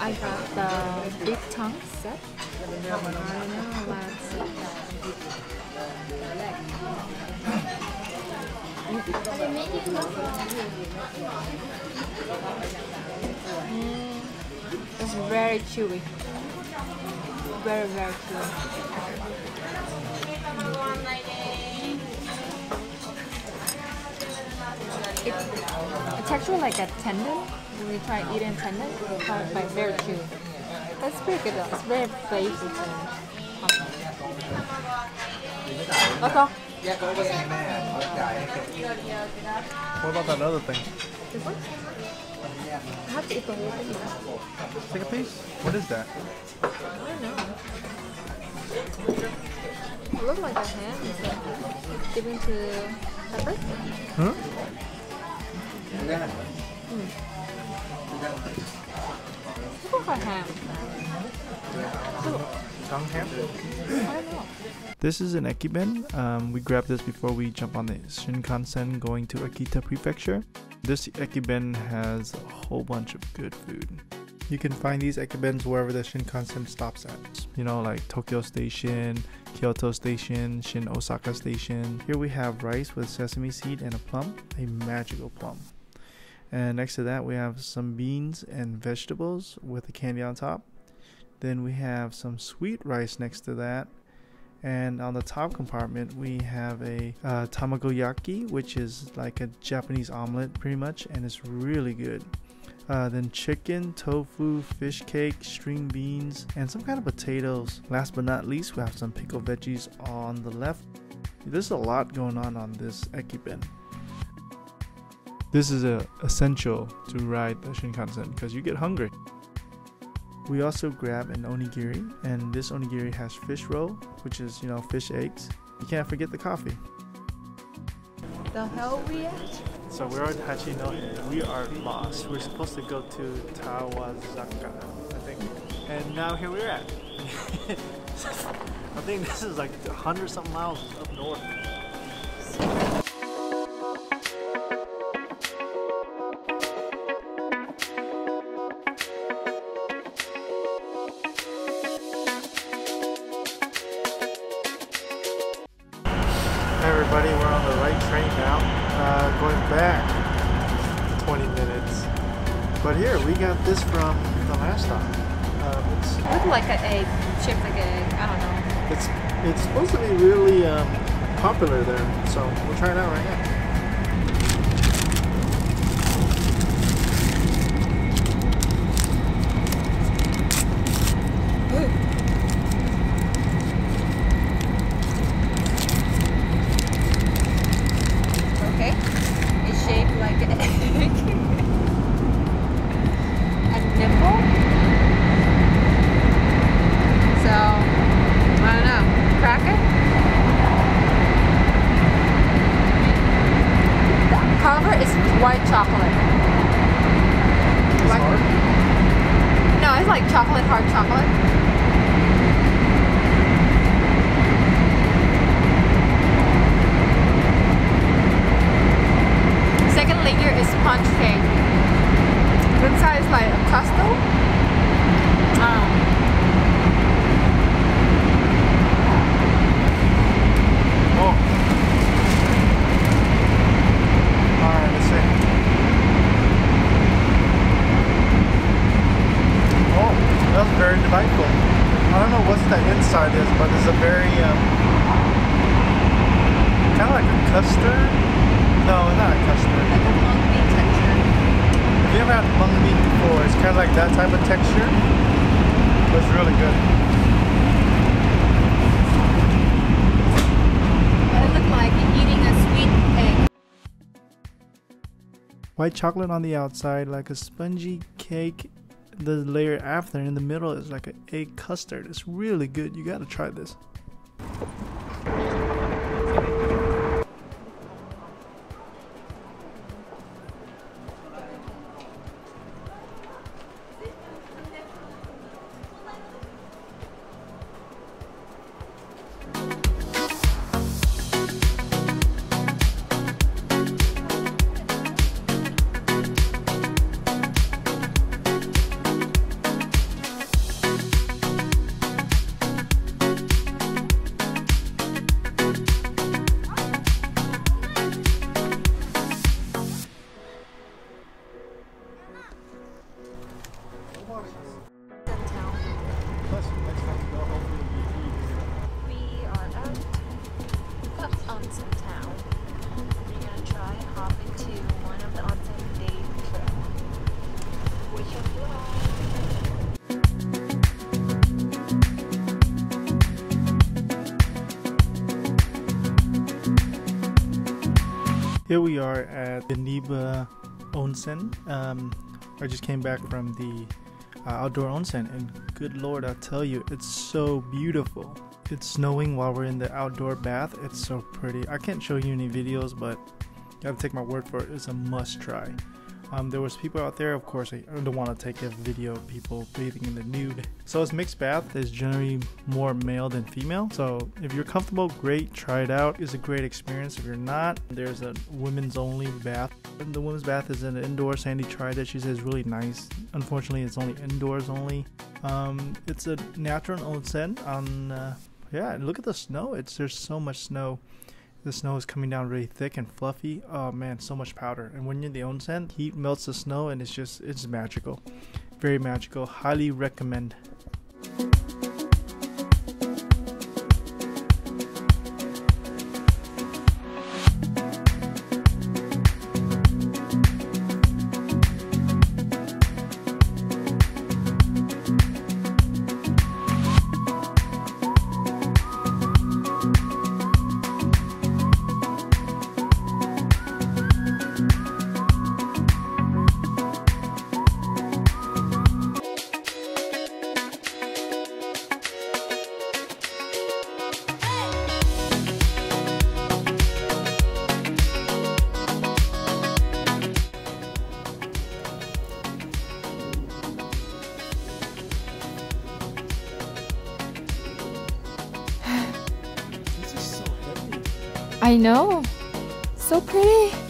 I got the big tongue set. I know what's it's very chewy. Very chewy. It's actually like a tendon. We try to eat in tendon, but very chewy. That's pretty good though. It's very flavorful. That's all. What about that other thing? This one? I have to eat the whole thing. Take a piece? What is that? I don't know. It looks like a ham. It's dipping to pepper. It's like a ham. Tongue ham? I don't know. This is an ekiben. We grabbed this before we jump on the Shinkansen going to Akita Prefecture. This ekiben has a whole bunch of good food. You can find these ekibens wherever the Shinkansen stops at. You know, like Tokyo Station, Kyoto Station, Shin Osaka Station. Here we have rice with sesame seed and a plum, a magical plum. And next to that we have some beans and vegetables with a candy on top. Then we have some sweet rice next to that. And on the top compartment we have a tamagoyaki, which is like a Japanese omelet pretty much, and it's really good. Then chicken, tofu, fish cake, string beans, and some kind of potatoes. Last but not least, we have some pickled veggies on the left. There's a lot going on this ekiben. This is essential to ride the Shinkansen because you get hungry. We also grab an onigiri, and this onigiri has fish roll, which is, you know, fish eggs. You can't forget the coffee. The hell are we at? So we're at Hachinohe. We are lost. We're supposed to go to Tawazaka, I think. And now here we're at. I think this is like 100 something miles up north. Everybody, we're on the right train now, going back 20 minutes. But here, we got this from the last stop. It looked like an egg, shaped like an egg, I don't know. It's supposed to be really popular there, so we'll try it out right now. White chocolate. It's like, hard? No, it's like chocolate, hard chocolate. Second layer is sponge cake. Inside is like a crustal. Inside is, but it's a very kind of like a custard. No, not a custard. Like a mung bean texture. If you ever had mung bean before, it's kind of like that type of texture. But it's really good. It looked like eating a sweet egg. White chocolate on the outside, like a spongy cake. The layer after in the middle is like an egg custard. It's really good. You gotta try this. Here we are at Ganiba Onsen. I just came back from the outdoor onsen, and good lord, I'll tell you, it's so beautiful. It's snowing while we're in the outdoor bath. It's so pretty. I can't show you any videos, but you gotta take my word for it. It's a must try. There was people out there, of course. I don't want to take a video of people bathing in the nude. So it's mixed bath. There's generally more male than female. So if you're comfortable, great, try it out. It's a great experience. If you're not, there's a women's only bath. And the women's bath is an indoor. Sandy tried it. She says it's really nice. Unfortunately, it's only indoors only. It's a natural onsen. Yeah, and look at the snow. There's so much snow. The snow is coming down really thick and fluffy. Oh man, so much powder. And when you're in the onsen, heat melts the snow, and it's magical. Very magical. Highly recommend. I know, so pretty.